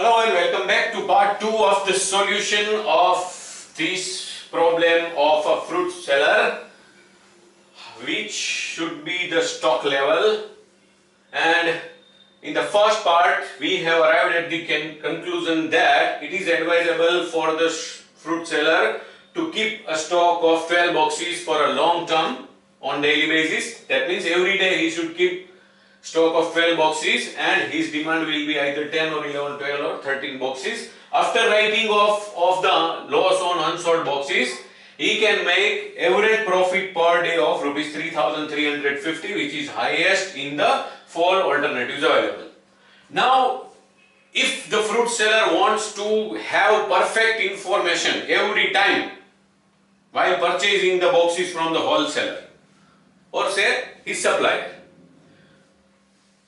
Hello and welcome back to part 2 of the solution of this problem of a fruit seller, which should be the stock level. And in the first part we have arrived at the conclusion that it is advisable for the fruit seller to keep a stock of 12 boxes for a long term on daily basis. That means every day he should keep stock of 12 boxes and his demand will be either 10 or 11, 12 or 13 boxes. After writing off of the loss on unsold boxes, he can make average profit per day of rupees 3,350, which is highest in the 4 alternatives available. Now, if the fruit seller wants to have perfect information every time while purchasing the boxes from the wholesaler or say his supplier,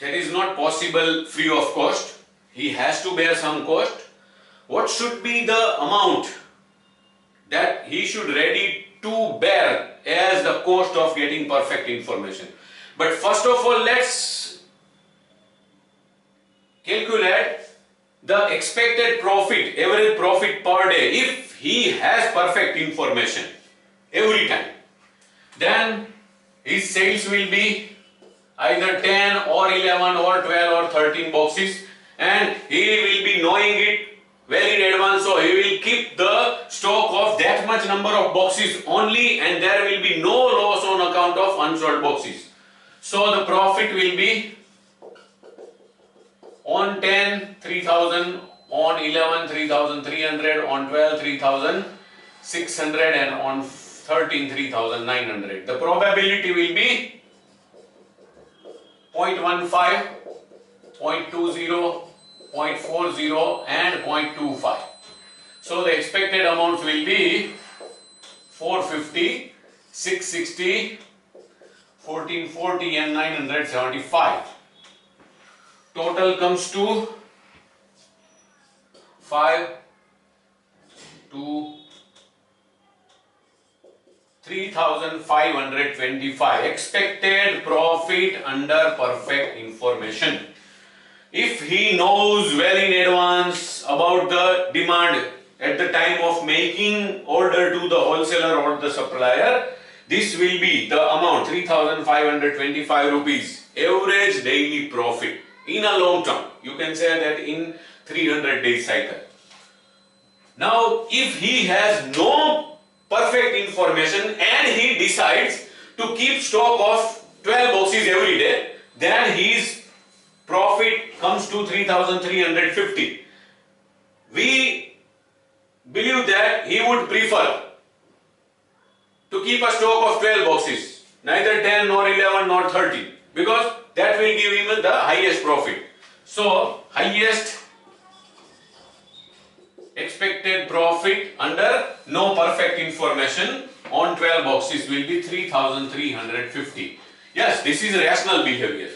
that is not possible free of cost. He has to bear some cost. What should be the amount that he should ready to bear as the cost of getting perfect information? But first of all, let's calculate the expected profit, average profit per day. If he has perfect information every time, then his sales will be either 10 or 11 or 12 or 13 boxes, and he will be knowing it well in advance, so he will keep the stock of that much number of boxes only, and there will be no loss on account of unsold boxes. So the profit will be on 10 3,000, on 11 3,300, on 12 3,600 and on 13 3,900. The probability will be 0.15, 0.20, 0.40 and 0.25. So the expected amounts will be 450, 660, 1440 and 975. Total comes to 3,525 expected profit under perfect information. If he knows well in advance about the demand at the time of making order to the wholesaler or the supplier, this will be the amount 3,525 rupees average daily profit in a long term. You can say that in 300 day cycle. Now if he has no perfect information and he decides to keep stock of 12 boxes every day, then his profit comes to 3,350. We believe that he would prefer to keep a stock of 12 boxes, neither 10 nor 11 nor 13, because that will give him the highest profit. So highest expected profit under no perfect information on 12 boxes will be 3,350. Yes, this is rational behavior.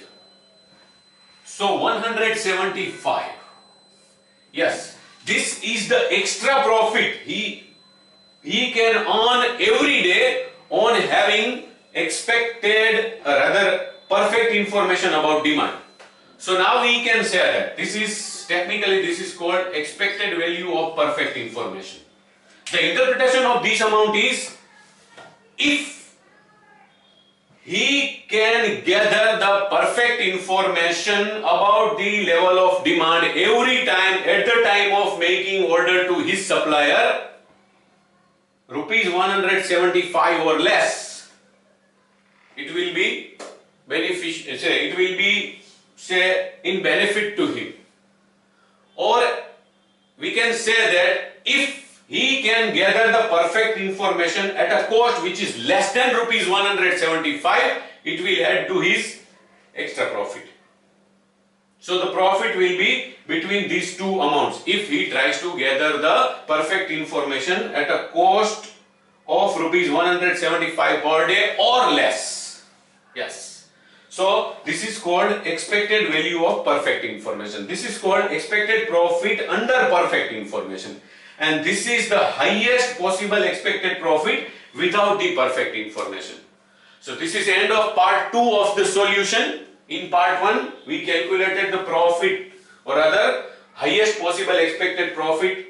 So 175. Yes, this is the extra profit he can earn every day on having expected, or rather perfect information about demand. So now we can say that this is technically, this is called expected value of perfect information. The interpretation of this amount is, if he can gather the perfect information about the level of demand every time at the time of making order to his supplier, rupees 175 or less, it will be beneficial, it will be say in benefit to him. Or we can say that if he can gather the perfect information at a cost which is less than rupees 175, it will add to his extra profit. So the profit will be between these two amounts if he tries to gather the perfect information at a cost of rupees 175 per day or less. Yes. So this is called expected value of perfect information. This is called expected profit under perfect information. And this is the highest possible expected profit without the perfect information. So this is end of part 2 of the solution. In part 1, we calculated the profit, or rather highest possible expected profit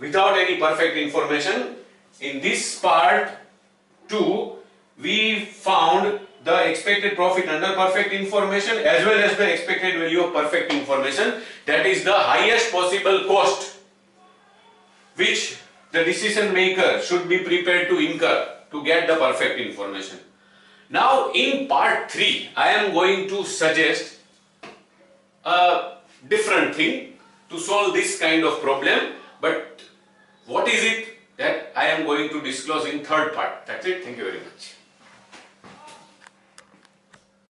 without any perfect information. In this part 2, we found the expected profit under perfect information as well as the expected value of perfect information, that is the highest possible cost which the decision maker should be prepared to incur to get the perfect information. Now in part 3, I am going to suggest a different thing to solve this kind of problem, but what is it that I am going to disclose in third part. That's it. Thank you very much.